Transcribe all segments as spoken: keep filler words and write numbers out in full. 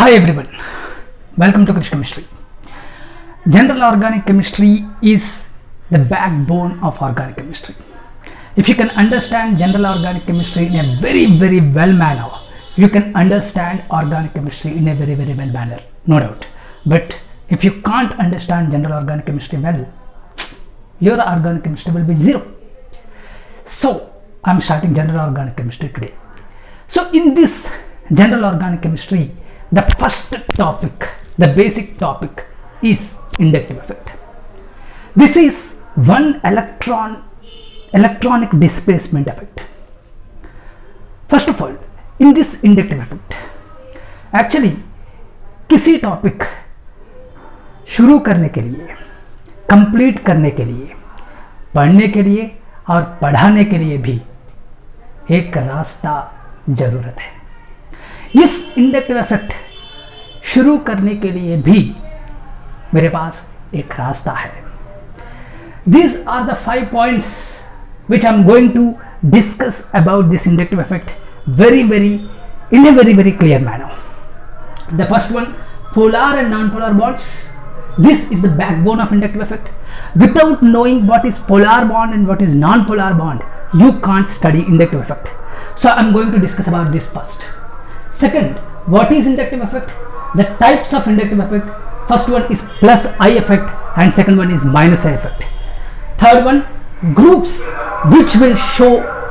Hi everyone, welcome to Krish Chemistry. General organic chemistry is the backbone of organic chemistry. If you can understand general organic chemistry in a very very well manner, you can understand organic chemistry in a very very well manner, no doubt. But if you can't understand general organic chemistry well, your organic chemistry will be zero. So I'm starting general organic chemistry today. So in this general organic chemistry, the first topic, the basic topic is inductive effect. This is one electron electronic displacement effect. First of all, in this inductive effect, actually किसी topic शुरू करने के लिए, complete करने के लिए, पढ़ने के लिए और पढ़ाने के लिए भी एक रास्ता जरूरत है। इस इंडक्टिव इफेक्ट शुरू करने के लिए भी मेरे पास एक रास्ता है। These are the five points which I am going to discuss about this inductive effect very very in a very very clear manner. The first one, polar and non-polar bonds. This is the backbone of inductive effect. Without knowing what is polar bond and what is non-polar bond, you can't study inductive effect. So I'm going to discuss about this first. Second, what is inductive effect? The types of inductive effect. First one is plus I effect and second one is minus I effect. Third one, groups which will show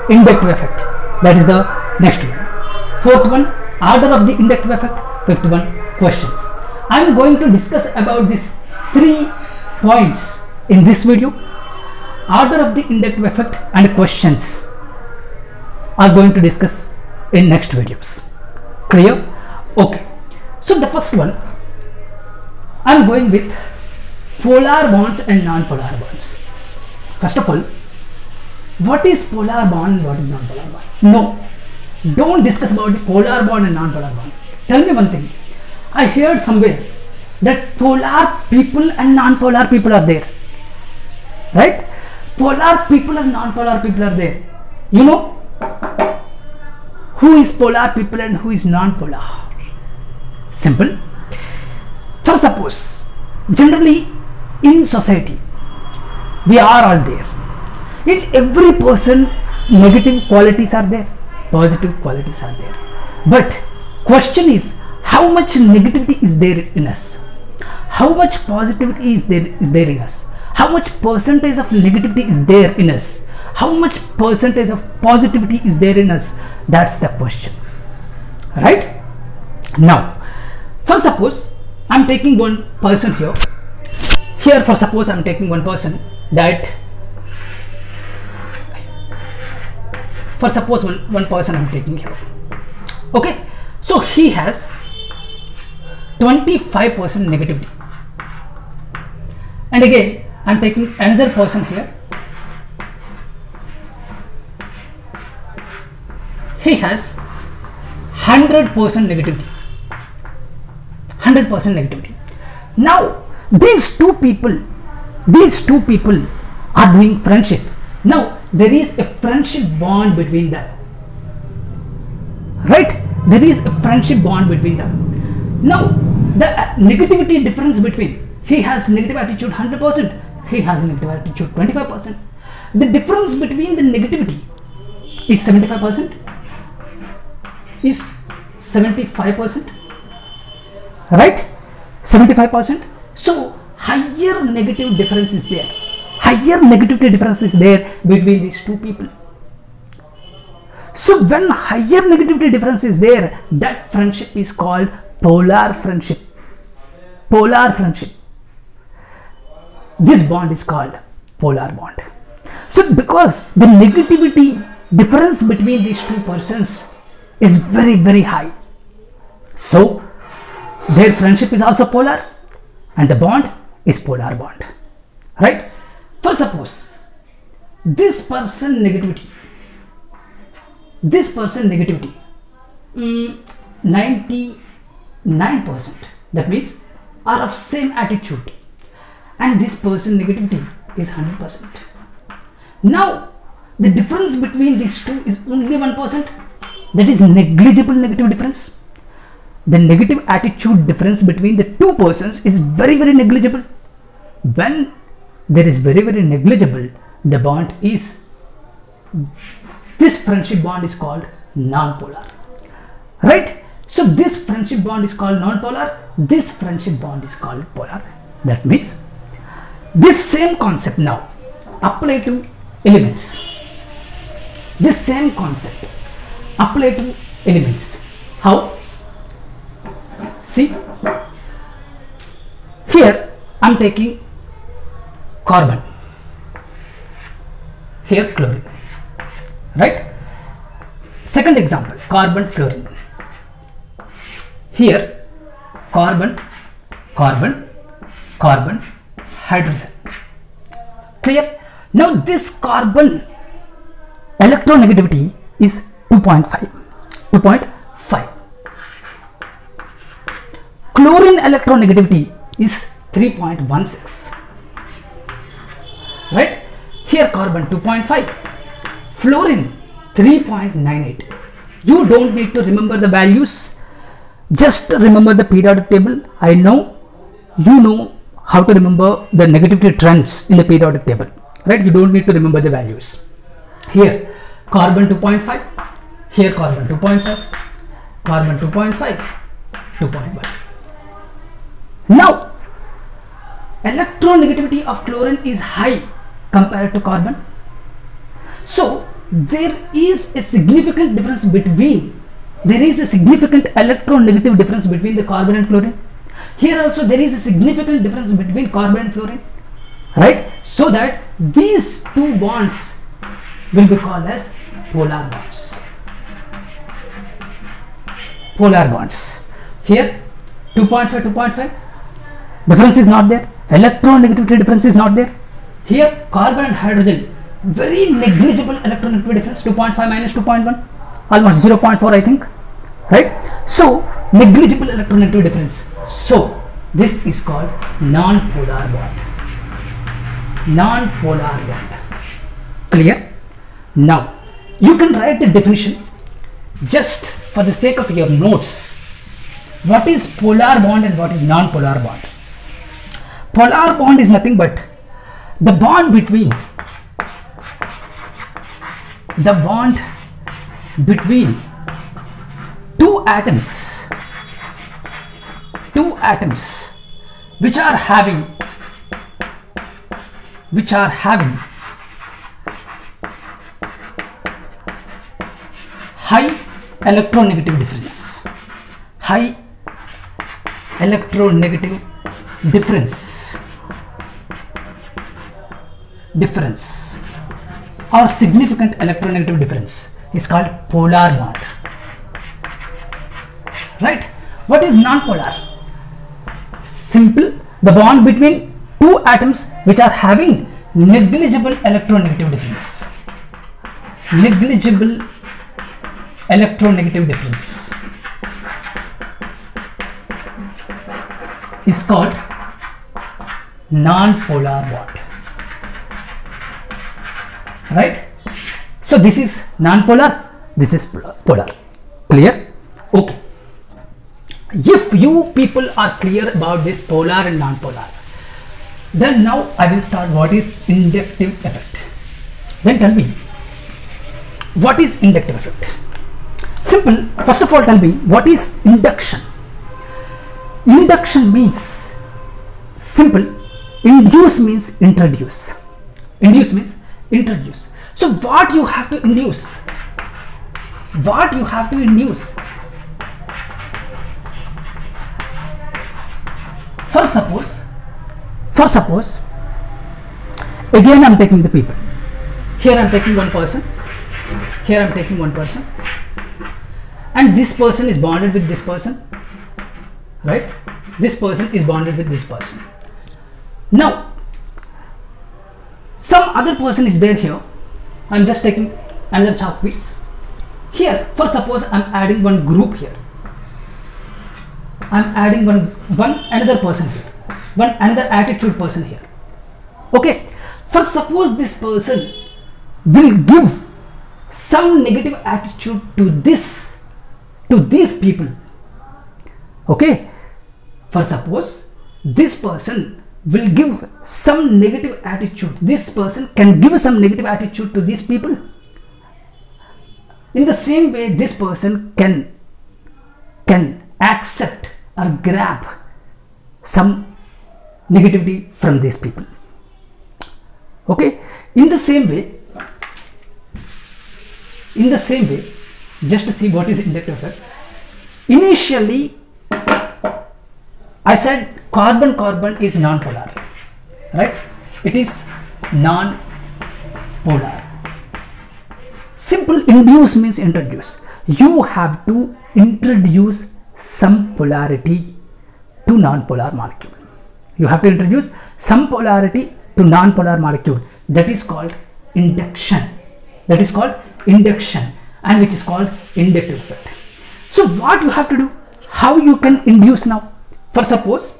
inductive effect. That is the next one. Fourth one, order of the inductive effect. Fifth one, questions. I am going to discuss about these three points in this video. Order of the inductive effect and questions are going to discuss in next videos. Clear? Okay. So the first one, I am going with polar bonds and non-polar bonds. First of all, what is polar bond and what is non-polar bond? No, don't discuss about the polar bond and non-polar bond. Tell me one thing, I heard somewhere that polar people and non-polar people are there, right? Polar people and non-polar people are there. You know, who is polar people and who is non-polar? Simple. For suppose, generally in society, we are all there. In every person, negative qualities are there, positive qualities are there. But question is, how much negativity is there in us? How much positivity is there is there in us? How much percentage of negativity is there in us? How much percentage of positivity is there in us? That's the question, right? Now, for suppose I'm taking one person here. Here, for suppose I'm taking one person that. For suppose one one person I'm taking here. Okay. So he has twenty-five percent negativity, and again I am taking another person here, he has one hundred percent negativity, one hundred percent negativity. Now these two people, these two people are doing friendship. Now there is a friendship bond between them, right? There is a friendship bond between them. Now, the negativity difference between, he has negative attitude one hundred percent, he has negative attitude twenty-five percent. The difference between the negativity is seventy-five percent, is seventy-five percent, right? seventy-five percent. So, higher negative difference is there. Higher negativity difference is there between these two people. So when higher negativity difference is there, that friendship is called polar friendship. Polar friendship. This bond is called polar bond. So because the negativity difference between these two persons is very very high, so their friendship is also polar and the bond is polar bond, right? For suppose this person negativity, this person negativity, mm, ninety-nine percent, that means are of same attitude, and this person negativity is one hundred percent. Now the difference between these two is only one percent, that is negligible negative difference. the negative attitude difference between the two persons is very, very negligible. When there is very, very negligible, the bond is, this friendship bond is called non-polar, right? So this friendship bond is called non-polar, this friendship bond is called polar. That means this same concept now apply to elements. This same concept apply to elements. How? See, here I am taking carbon, here chlorine, right? Second example, carbon fluorine, here carbon, carbon, carbon, hydrogen. Clear? Now this carbon electronegativity is two point five. Chlorine electronegativity is three point one six, right? Here carbon two point five, fluorine three point nine eight. You don't need to remember the values, just remember the periodic table. I know you know how to remember the negativity trends in the periodic table, right? You don't need to remember the values. Here carbon two point five, here carbon two point five, carbon two point five, two point one. Now electronegativity of chlorine is high compared to carbon, so there is a significant difference between there is a significant electronegative difference between the carbon and chlorine. Here also there is a significant difference between carbon and fluorine, right? So that these two bonds will be called as polar bonds. Polar bonds. Here two point five, two point five, difference is not there. Electronegativity difference is not there. Here carbon and hydrogen, very negligible electronegativity difference, two point five minus two point one, almost zero point four I think, right? So negligible electronegativity difference. So this is called non-polar bond. Non-polar bond. Clear? Now you can write the definition just for the sake of your notes. What is polar bond and what is non-polar bond? Polar bond is nothing but the bond between the bond between two atoms two atoms which are having which are having high electronegative difference, high electronegative difference, difference or significant electronegative difference is called polar bond, right? What is non-polar? Simple, the bond between two atoms which are having negligible electronegative difference, negligible electronegative difference is called non-polar bond, right? So this is non-polar, this is polar. Clear? Okay. If you people are clear about this polar and non-polar, then now I will start what is inductive effect. Then tell me, what is inductive effect? Simple, first of all tell me what is induction? Induction means simple, induce means introduce. Induce means introduce. So what you have to induce? What you have to induce? First suppose, first suppose, again I am taking the people. Here I am taking one person, here I am taking one person. And this person is bonded with this person, right? This person is bonded with this person. Now, some other person is there here. I'm just taking another chalk piece. Here, first suppose I'm adding one group here. I'm adding one, one another person here. One another attitude person here. Okay. First suppose this person will give some negative attitude to this to these people, Okay, for suppose this person will give some negative attitude, this person can give some negative attitude to these people. In the same way, this person can can accept or grab some negativity from these people. Okay, in the same way, in the same way, just to see what is inductive effect. Initially, I said carbon-carbon is non-polar, right? It is non-polar. Simple induce means introduce. You have to introduce some polarity to non-polar molecule. You have to introduce some polarity to non-polar molecule. That is called induction. That is called induction, and which is called inductive effect. So what you have to do, how you can induce now? For suppose,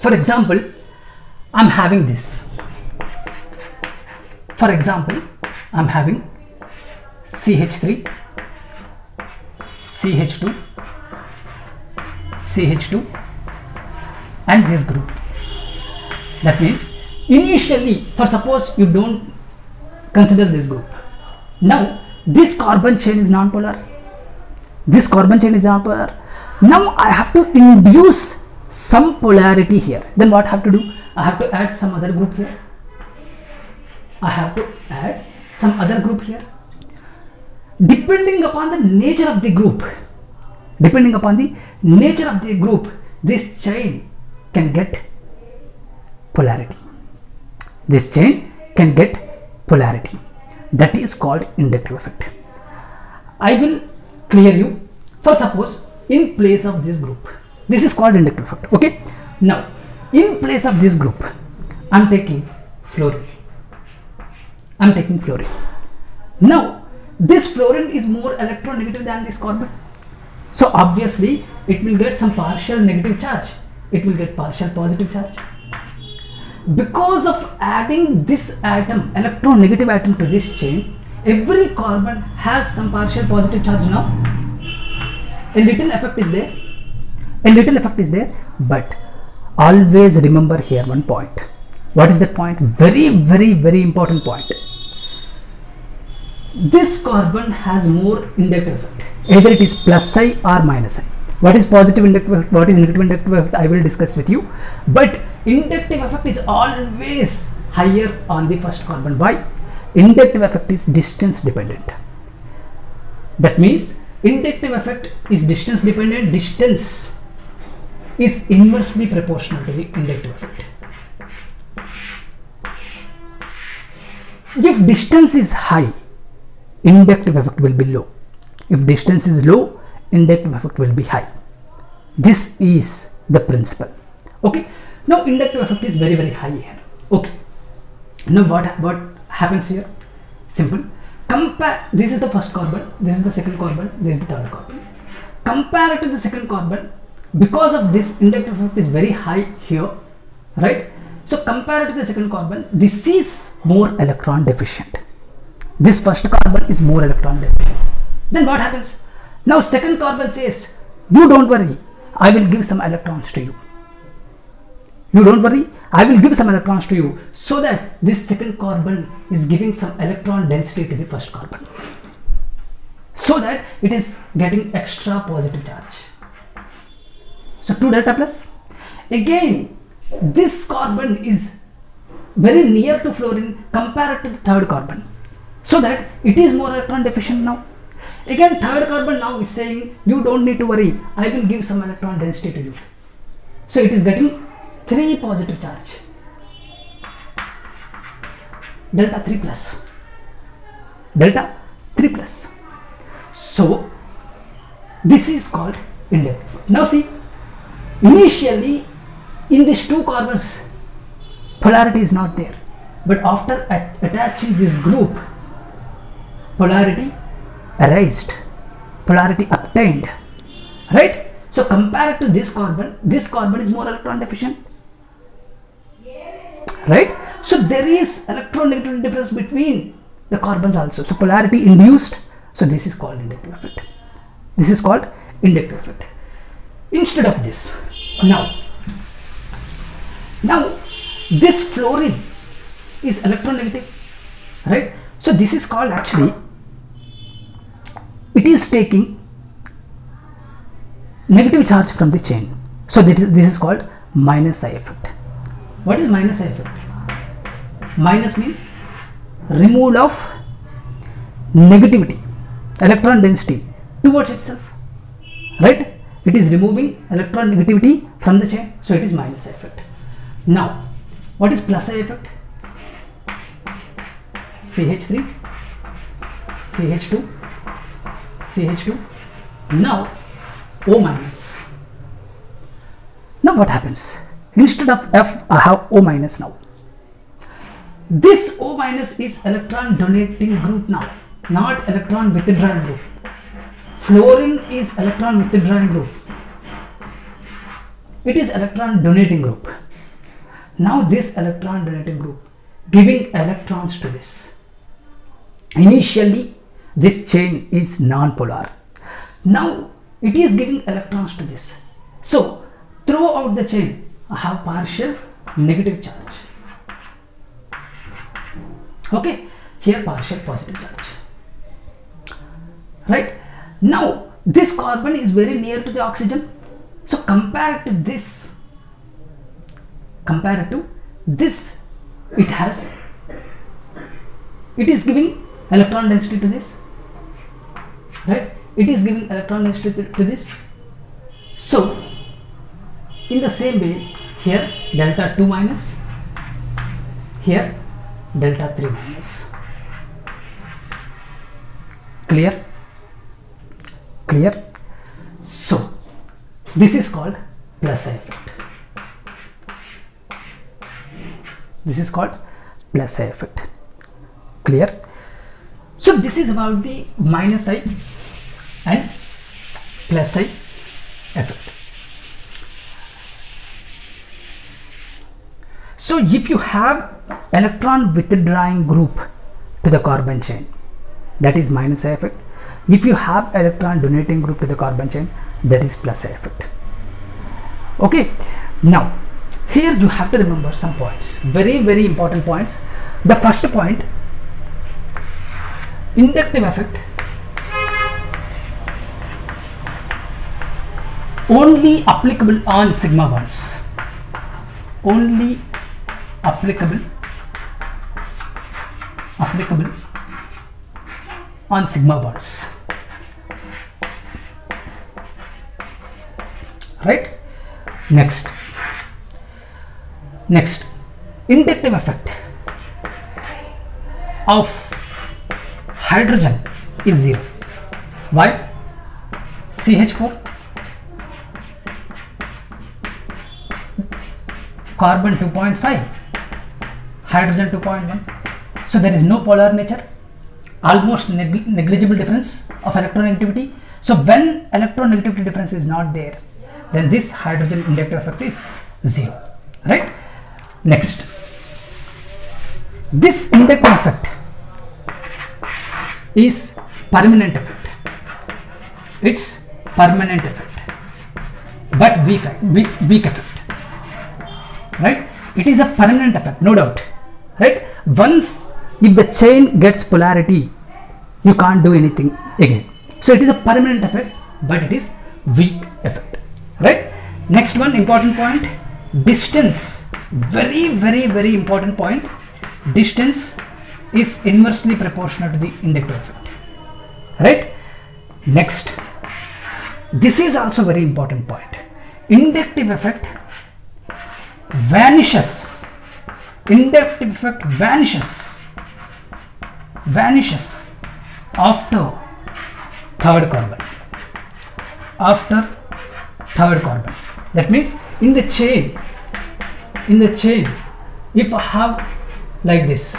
for example, I'm having this. For example, I'm having C H three, C H two, C H two, and this group. That means initially, for suppose you don't consider this group. Now this carbon chain is non-polar. This carbon chain is non-polar. Now I have to induce some polarity here. Then what I have to do? I have to add some other group here. I have to add some other group here. Depending upon the nature of the group, depending upon the nature of the group, this chain can get polarity. This chain can get polarity. That is called inductive effect. I will clear you. For suppose, in place of this group, this is called inductive effect. Okay, now in place of this group, I'm taking fluorine. I'm taking fluorine. Now this fluorine is more electronegative than this carbon, so obviously it will get some partial negative charge, it will get partial positive charge. Because of adding this atom, electronegative atom, to this chain, every carbon has some partial positive charge. Now a little effect is there, a little effect is there, but always remember here one point. What is that point? Very, very, very important point. This carbon has more inductive effect. Either it is plus I or minus I. What is positive inductive effect, what is negative inductive effect, I will discuss with you. But inductive effect is always higher on the first carbon. Why? Inductive effect is distance dependent. That means inductive effect is distance dependent. Distance is inversely proportional to the inductive effect. If distance is high, inductive effect will be low. If distance is low, inductive effect will be high. This is the principle. Okay, now inductive effect is very, very high here. Okay, now what what happens here? Simple. Compare, this is the first carbon, this is the second carbon, this is the third carbon. Compare it to the second carbon. Because of this, inductive effect is very high here, right? So compare it to the second carbon. This is more electron deficient. This first carbon is more electron deficient. Then what happens? Now second carbon says, you don't worry, I will give some electrons to you. You don't worry, I will give some electrons to you, so that this second carbon is giving some electron density to the first carbon, so that it is getting extra positive charge. So two delta plus. Again, this carbon is very near to fluorine compared to the third carbon, so that it is more electron deficient now. Again, third carbon now is saying, you don't need to worry, I will give some electron density to you. So it is getting three positive charge, delta three plus, delta three plus. So this is called inductive. Now see, initially in these two carbons polarity is not there, but after at attaching this group, polarity arised, polarity obtained, right? So compared to this carbon, this carbon is more electron deficient, right? So there is electronegativity difference between the carbons also. So polarity induced. So this is called inductive effect. This is called inductive effect. instead of this. Now, now this fluorine is electronegative, right? So this is called, actually it is taking negative charge from the chain. So this is, this is called minus I effect. What is minus I effect? Minus means removal of negativity, electron density towards itself, right? It is removing electron negativity from the chain, so it is minus I effect. Now, what is plus I effect? C H three, C H two, C H two, now O minus. Now what happens? Instead of F, I have O minus now. This O minus is electron donating group now, not electron withdrawing group. Fluorine is electron withdrawing group. It is electron donating group. Now this electron donating group giving electrons to this. Initially this chain is non-polar. Now it is giving electrons to this. So throughout the chain I have partial negative charge. Okay, here partial positive charge. Right, now this carbon is very near to the oxygen. So compared to this, compared to this, it has, it is giving electron density to this, right? It is giving electron density to, to this. So in the same way, here delta two minus, here delta three minus. Clear? Clear? So this is called plus I effect. This is called plus I effect. Clear? So this is about the minus I and plus I effect. So if you have electron withdrawing group to the carbon chain, that is minus I effect. If you have electron donating group to the carbon chain, that is plus I effect. Okay, now here you have to remember some points, very very important points. The first point, inductive effect only applicable on sigma bonds, only applicable applicable on sigma bonds, right? Next. Next, inductive effect of hydrogen is zero. Why? C H four, carbon two point five, hydrogen two point one. So there is no polar nature, almost neg negligible difference of electronegativity. So when electronegativity difference is not there, then this hydrogen inductive effect is zero, right? Next, this inductive effect is permanent effect. It's permanent effect, but weak, weak, weak effect, right? It is a permanent effect, no doubt, right? Once if the chain gets polarity, you can't do anything again. So it is a permanent effect, but it is weak effect, right? Next one, important point, distance. Very very very important point, distance is inversely proportional to the inductive effect, right? Next, this is also very important point, inductive effect vanishes, inductive effect vanishes vanishes after third carbon, after third carbon. That means in the chain, in the chain, if I have like this,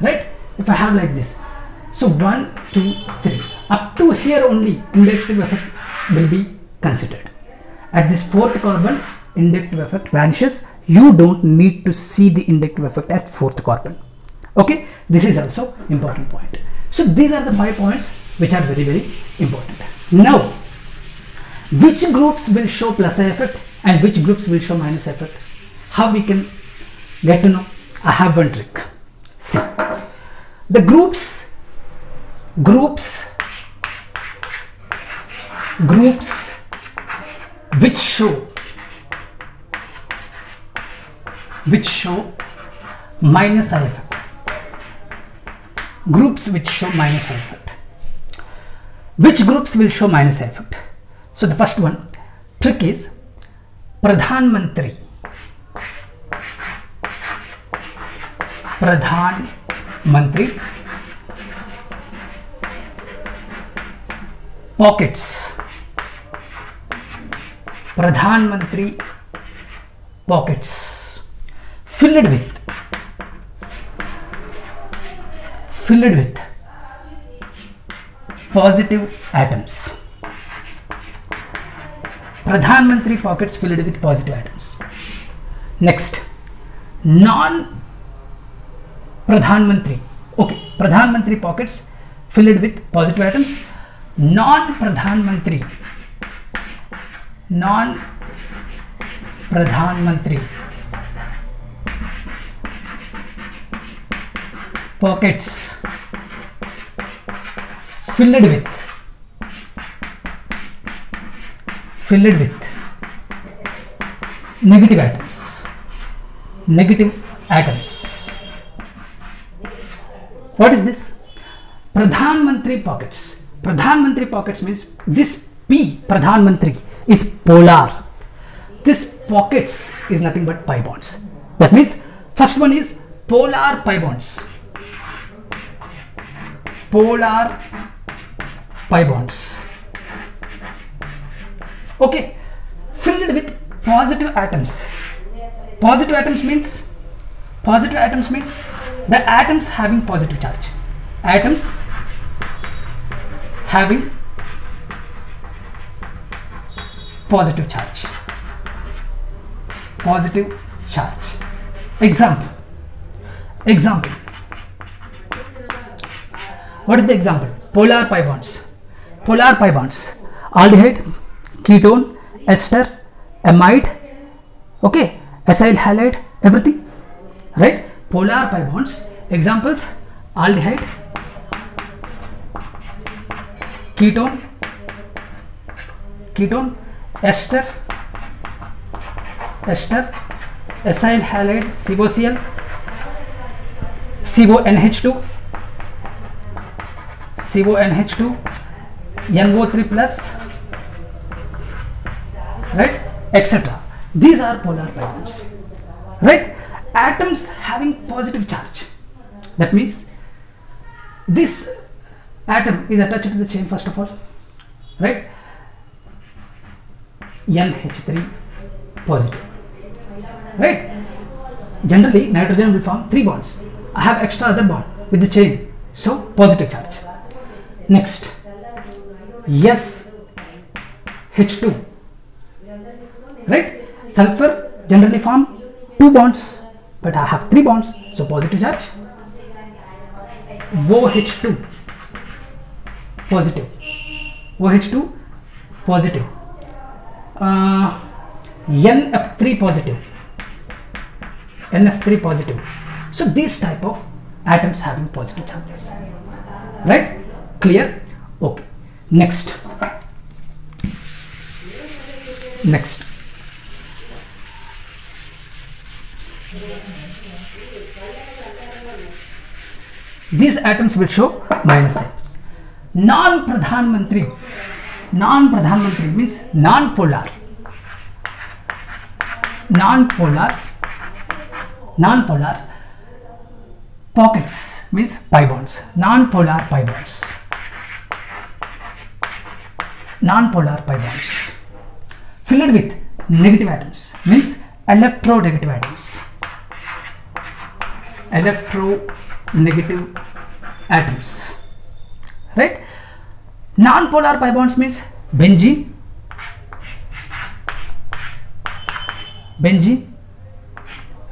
right? If I have like this, so one, two, three, up to here only inductive effect will be considered. At this fourth carbon, inductive effect vanishes. You don't need to see the inductive effect at fourth carbon. Okay, this is also important point. So these are the five points which are very very important. Now, which groups will show plus effect and which groups will show minus effect. How we can get to know? I have one trick. See, the groups, groups, groups which show, which show minus effect, groups which show minus effect. Which groups will show minus effect? So the first one trick is Pradhan Mantri, Pradhan Mantri pockets, Pradhan Mantri pockets filled with, filled with positive atoms. Pradhan Mantri pockets filled with positive atoms. Next, non Pradhan Mantri, okay, Pradhan Mantri pockets filled with positive atoms, non Pradhan Mantri, non Pradhan Mantri pockets filled with, filled with negative atoms, negative atoms. What is this? Pradhan Mantri pockets. Pradhan Mantri pockets means this P, Pradhan Mantri, is polar. This pockets is nothing but pi bonds. That means first one is polar pi bonds. Polar pi bonds. Okay, filled with positive atoms. Positive atoms means, positive atoms means the atoms having positive charge. Atoms having positive charge. Positive charge. Example. Example. What is the example? Polar pi bonds. Polar pi bonds. Aldehyde, ketone, ester, amide, okay, acyl halide, everything, right? Polar pi bonds. Examples: aldehyde, ketone, ketone, ester, ester, acyl halide, COCl, C O N H two, C O N H two, N O three plus, right, et cetera. These are polar pi bonds, right? Atoms having positive charge. That means this atom is attached to the chain first of all, right? N H three positive, right? Generally, nitrogen will form three bonds. I have extra other bond with the chain, so positive charge. Next, S H two, right? Sulfur generally form two bonds, but I have three bonds, so positive charge. O H two, positive. O H two, positive. Uh, N F three, positive. N F three, positive. So these type of atoms having positive charges, right? Clear? Okay. Next. Next. These atoms will show minus A. Non-Pradhan Mantri, non-Pradhan Mantri means non-polar, non-polar, non-polar pockets means pi bonds, non-polar pi bonds, non-polar pi bonds filled with negative atoms means electronegative atoms, electronegative atoms, right? Non-polar pi bonds means benzene, benzene,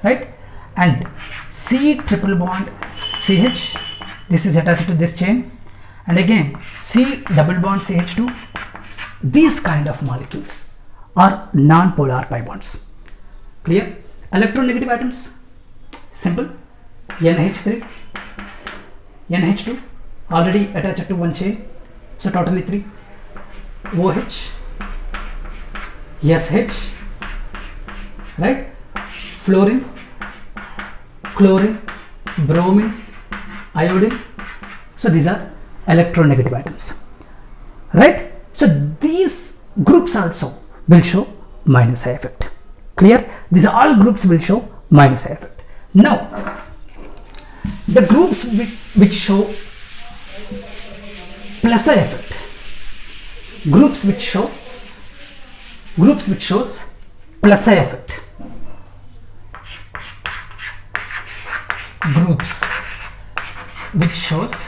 right? And C triple bond C H, this is attached to this chain, and again C double bond C H two, These kind of molecules are non-polar pi bonds. Clear? Electronegative atoms, simple. N H three, N H two, already attached to one chain, so totally three. OH, S H, right? Fluorine, chlorine, bromine, iodine. So these are electronegative atoms, right? So these groups also will show minus I effect. Clear? These all groups will show minus I effect. Now, the groups which, which show plus I effect, groups which show, groups which shows plus I effect, groups which shows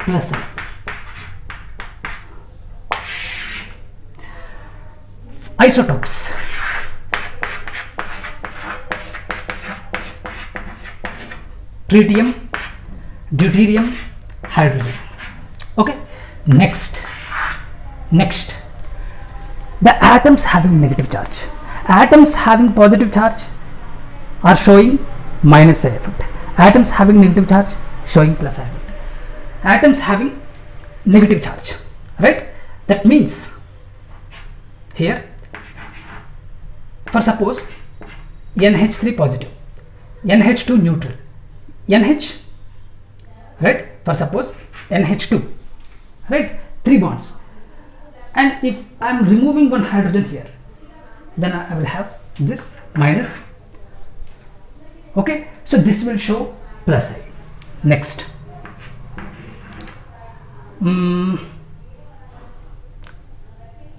plus I. Isotopes, tritium, deuterium, hydrogen. Okay, next, next, the atoms having negative charge, atoms having positive charge are showing minus I effect, atoms having negative charge showing plus I effect, atoms having negative charge, right? That means here, for suppose N H three positive, N H two neutral, N H, right? For suppose N H two, right? Three bonds. And if I am removing one hydrogen here, then I will have this minus. Okay, so this will show plus I. Next, mm,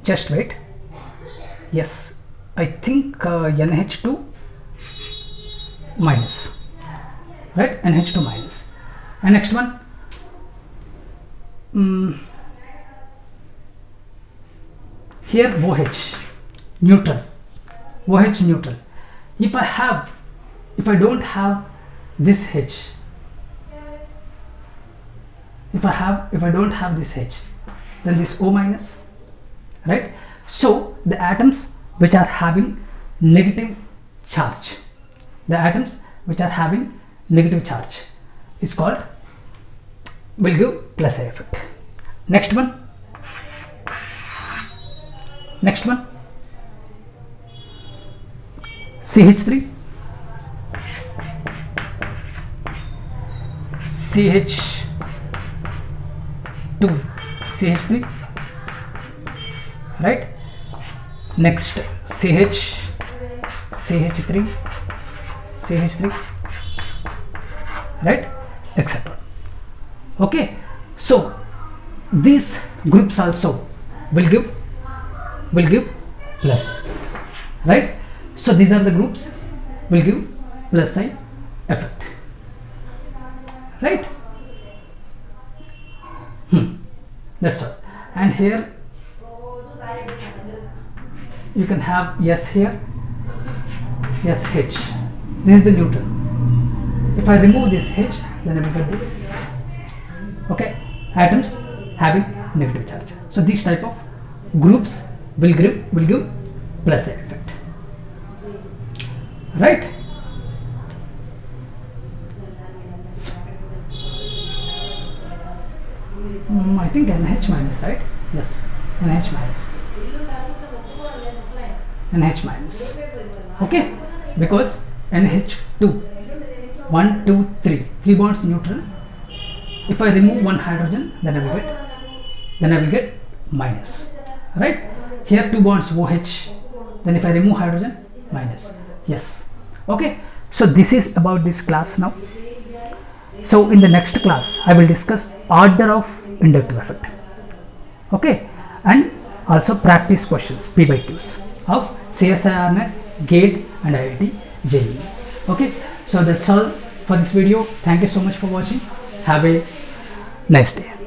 just wait. Yes, I think uh, N H two minus, right? N H two minus. And next one, mm, here OH neutral, OH neutral. If I have, if I don't have this H, if I have, if I don't have this H, then this O minus, right? So the atoms which are having negative charge, the atoms which are having negative charge is called, will give plus I effect. Next one, next one, C H three, C H two, C H three, right? Next, C H, C H three, C H three, right, etc. Okay, so these groups also will give, will give plus, right? So these are the groups will give plus I effect, right? Hmm. That's all. And here you can have S here, S H. This is the neutral. If I remove this H, then I will get this. Okay, atoms having negative charge. So these type of groups will give, will give plus I effect, right? Mm, I think N H minus, right? Yes, N H minus. N H minus, okay, because N H two, one, two, three, three bonds neutral. If I remove one hydrogen, then I will get, then I will get minus, right? Here two bonds OH, then if I remove hydrogen, minus. Yes, okay. So this is about this class now. So in the next class, I will discuss order of inductive effect, okay, and also practice questions, P by Qs of C S I R net, GATE and I I T J E E. Okay, so that's all for this video. Thank you so much for watching. Have a nice day.